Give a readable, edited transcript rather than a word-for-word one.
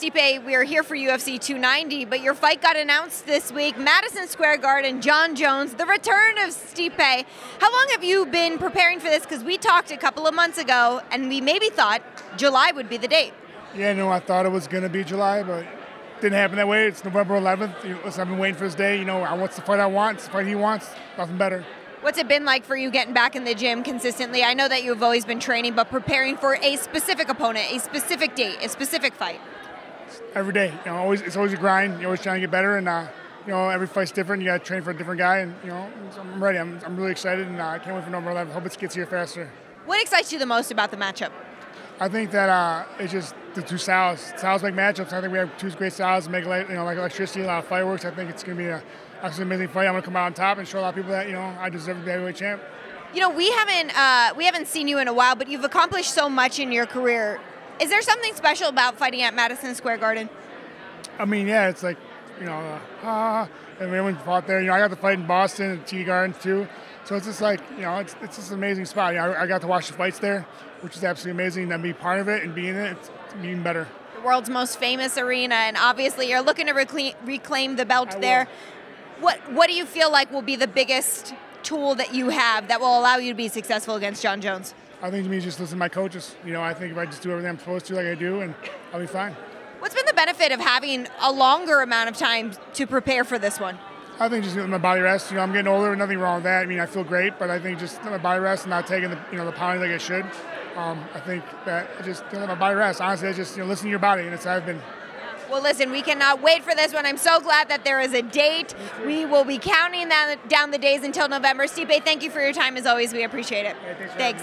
Stipe, we are here for UFC 290, but your fight got announced this week. Madison Square Garden, John Jones, the return of Stipe. How long have you been preparing for this? Because we talked a couple of months ago, and we maybe thought July would be the date. Yeah, no, I thought it was going to be July, but it didn't happen that way. It's November 11th. I've been waiting for this day. You know, I want the fight I want. It's the fight he wants. Nothing better. What's it been like for you getting back in the gym consistently? I know that you've always been training, but preparing for a specific opponent, a specific date, a specific fight. Every day, you know, it's always a grind. You're always trying to get better, and you know, every fight's different. You got to train for a different guy, and you know, I'm ready. I'm really excited, and I can't wait for November 11th. I hope it gets here faster. What excites you the most about the matchup? I think that it's just the two styles. Styles make matchups. I think we have two great styles that make, you know, like electricity, a lot of fireworks. I think it's going to be an absolutely amazing fight. I'm going to come out on top and show a lot of people that, you know, I deserve to be heavyweight champ. You know, we haven't seen you in a while, but you've accomplished so much in your career. Is there something special about fighting at Madison Square Garden? I mean, yeah, it's like, you know, and everyone fought there. You know, I got to fight in Boston and TD Garden too. So it's just like, you know, it's just an amazing spot. You know, I got to watch the fights there, which is absolutely amazing. And then be part of it and being in it, it's even better. The world's most famous arena, and obviously you're looking to reclaim the belt there. What do you feel like will be the biggest tool that you have that will allow you to be successful against John Jones? I think to me, just listen to my coaches. You know, I think if I just do everything I'm supposed to like I do, and I'll be fine. What's been the benefit of having a longer amount of time to prepare for this one? I think just my body rest. You know, I'm getting older, nothing wrong with that. I mean, I feel great, but I think just my body rest and not taking the, you know, the pounding like I should. I think that just my body rest. Honestly, I just, you know, listen to your body, and it's how I've been. Well, listen, we cannot wait for this one. I'm so glad that there is a date. We will be counting down the days until November. Stipe, thank you for your time as always. We appreciate it. Yeah, thanks.